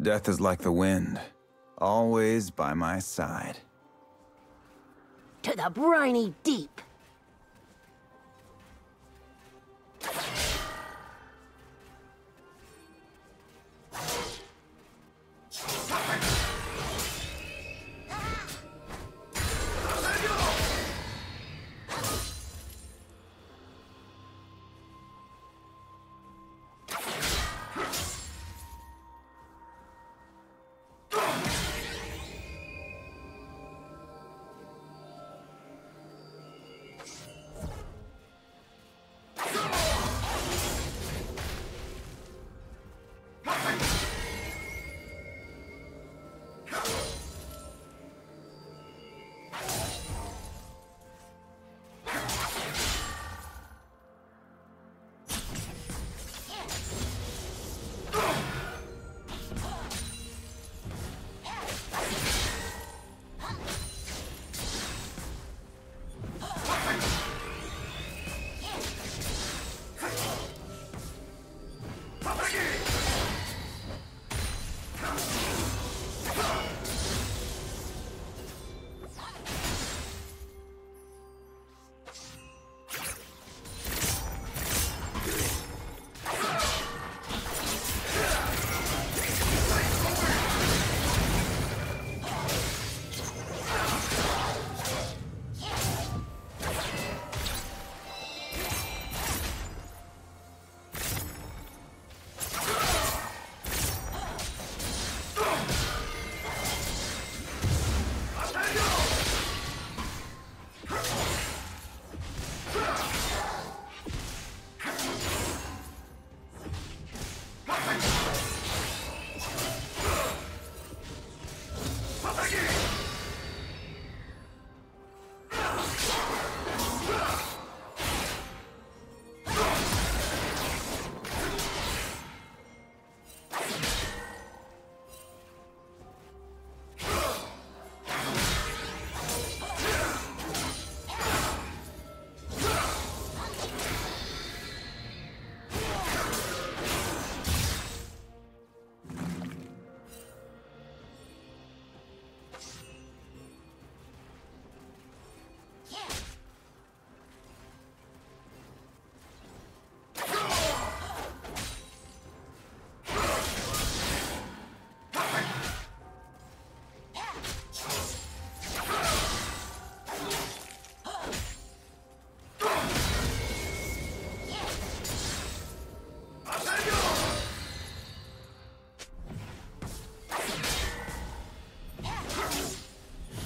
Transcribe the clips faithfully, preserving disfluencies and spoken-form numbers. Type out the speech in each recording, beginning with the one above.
Death is like the wind, always by my side. To the briny deep!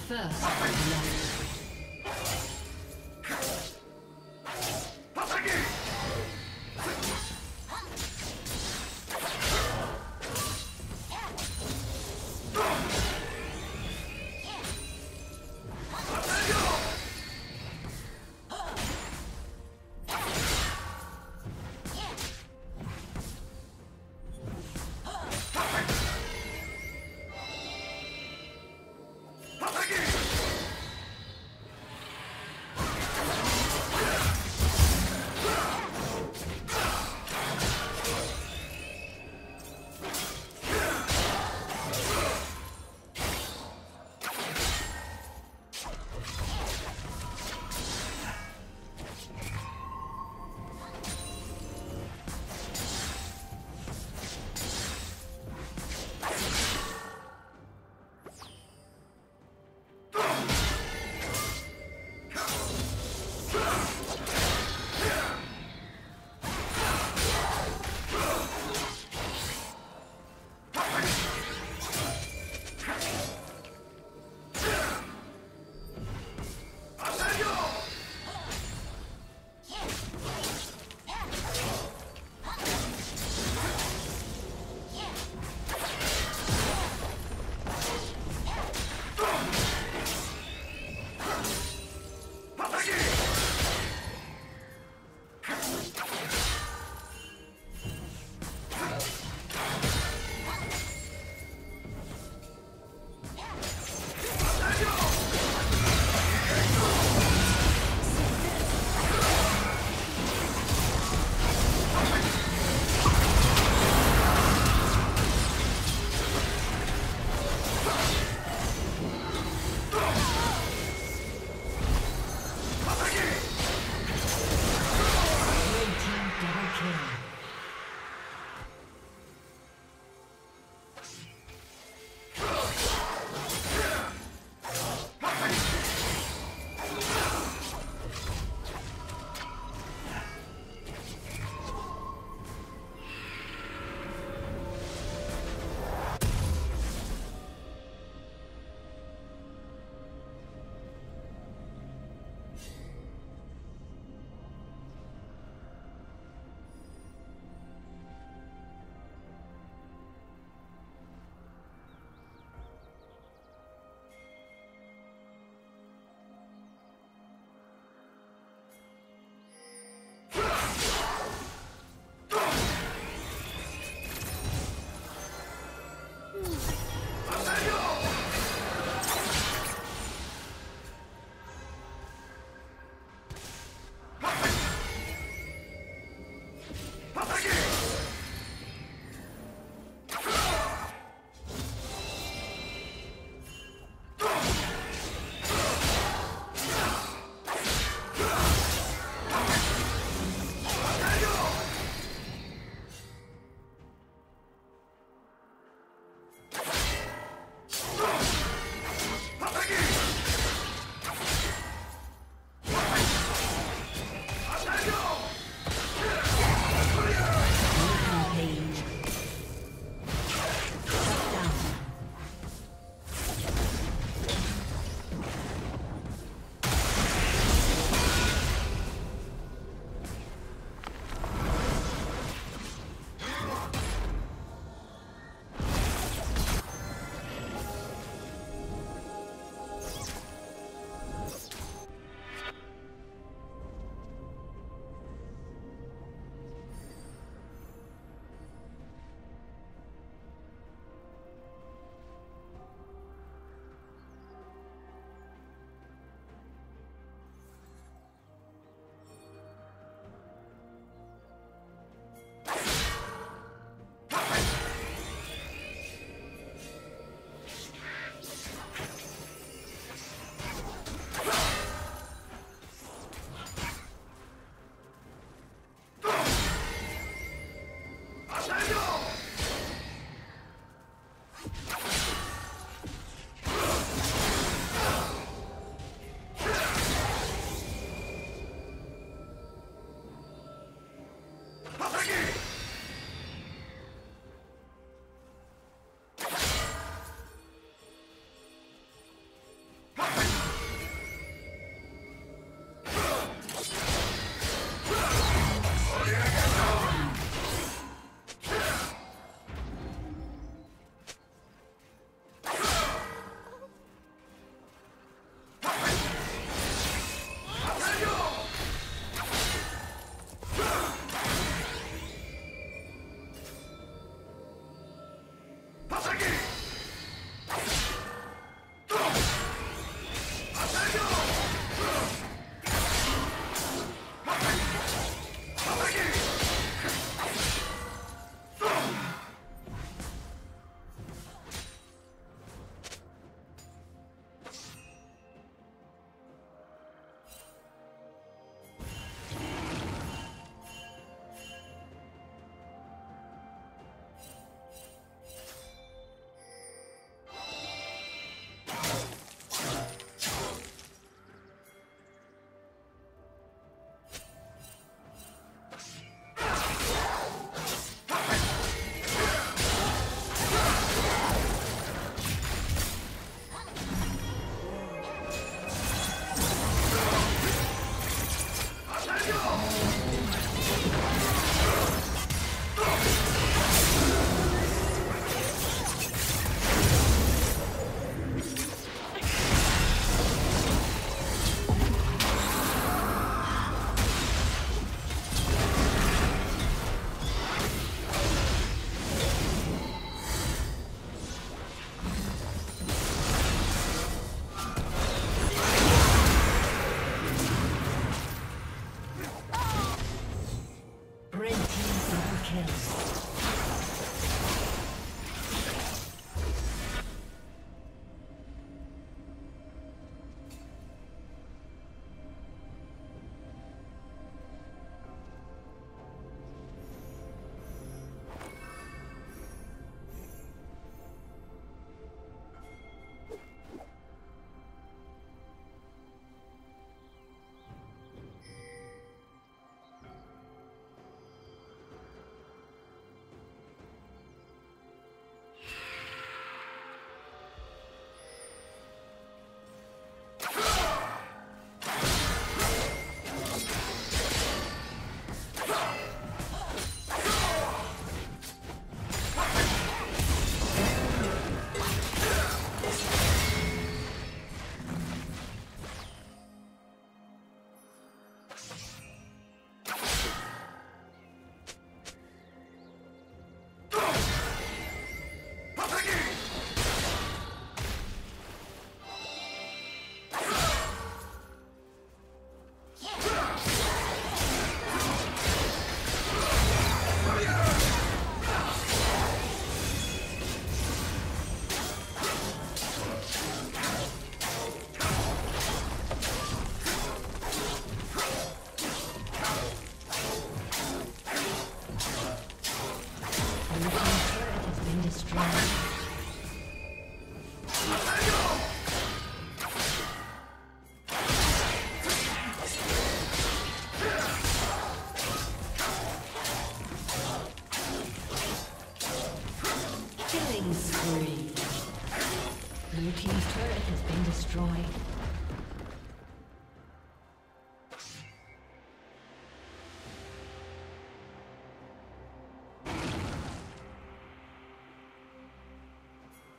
First love.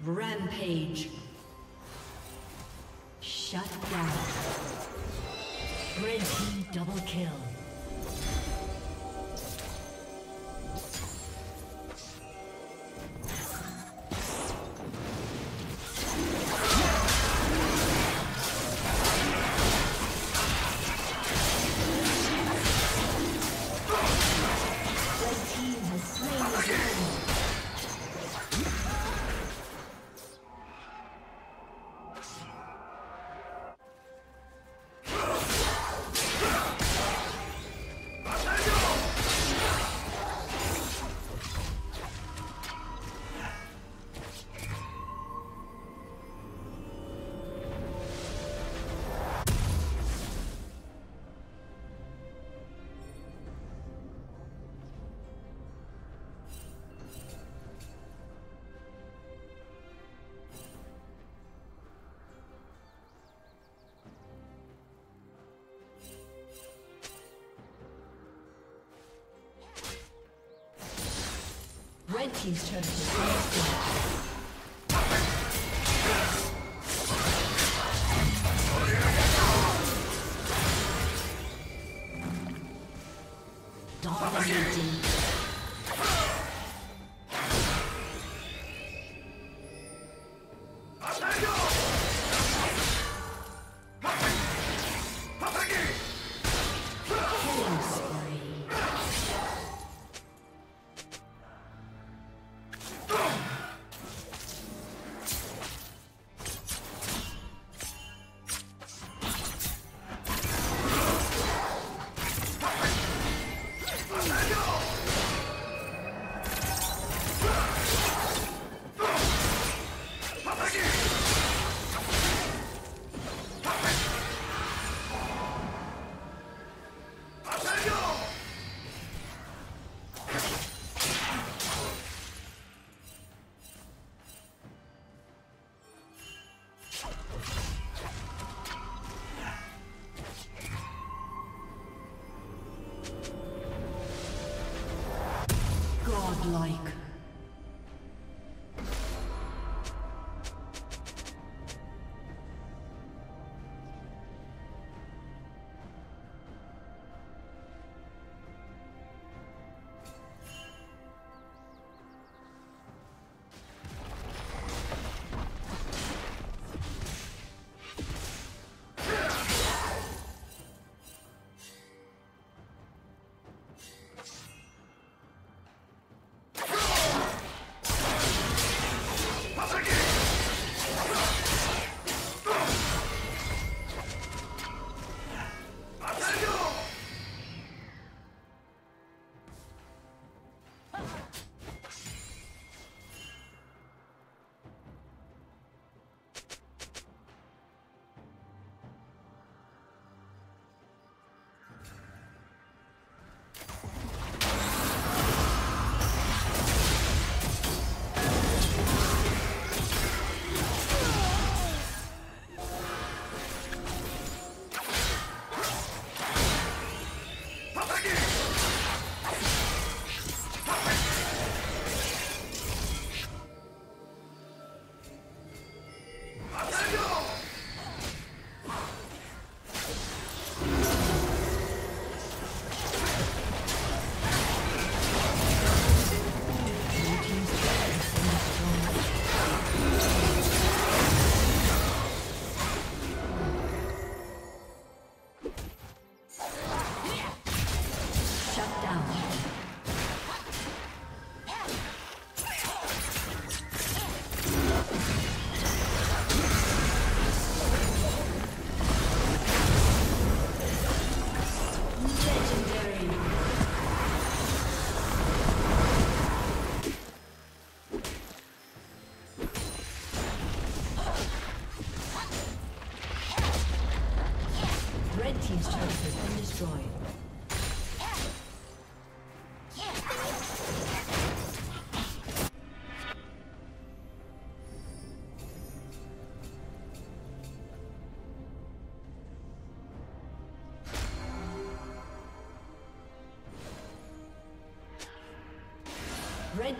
Rampage. Shut down. Red team double kill. I team's turret has been like. Red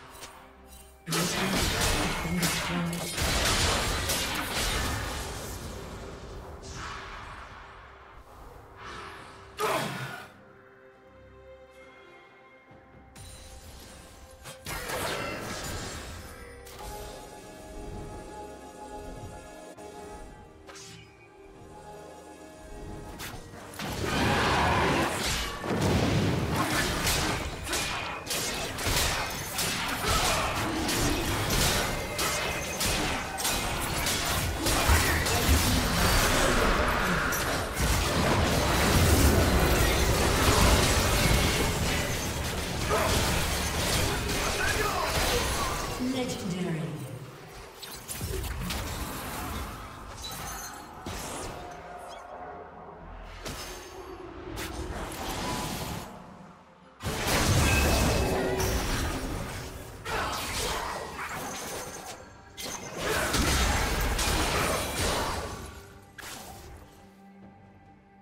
Red team's turret has been destroyed.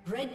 Red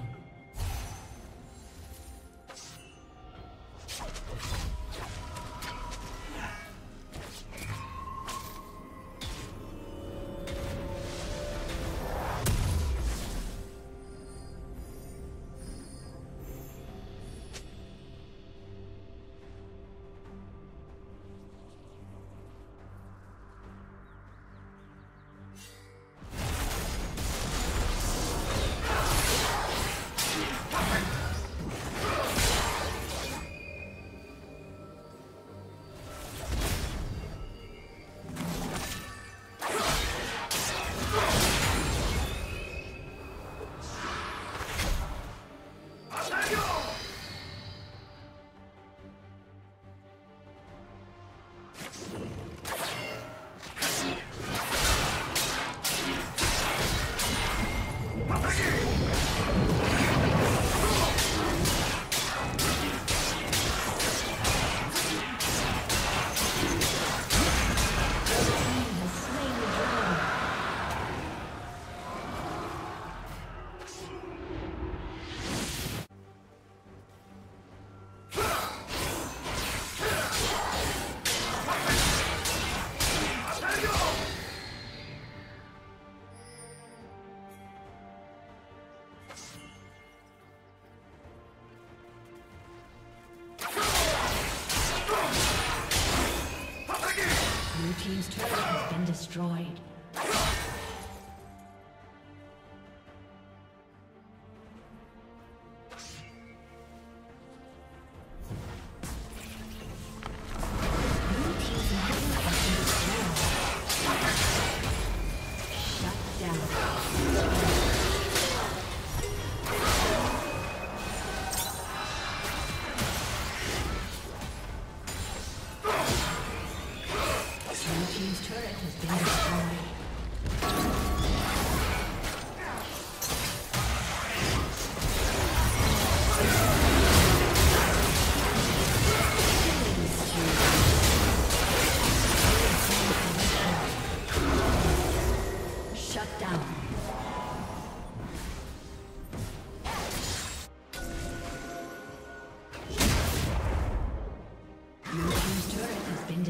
Blue team's turret has been destroyed.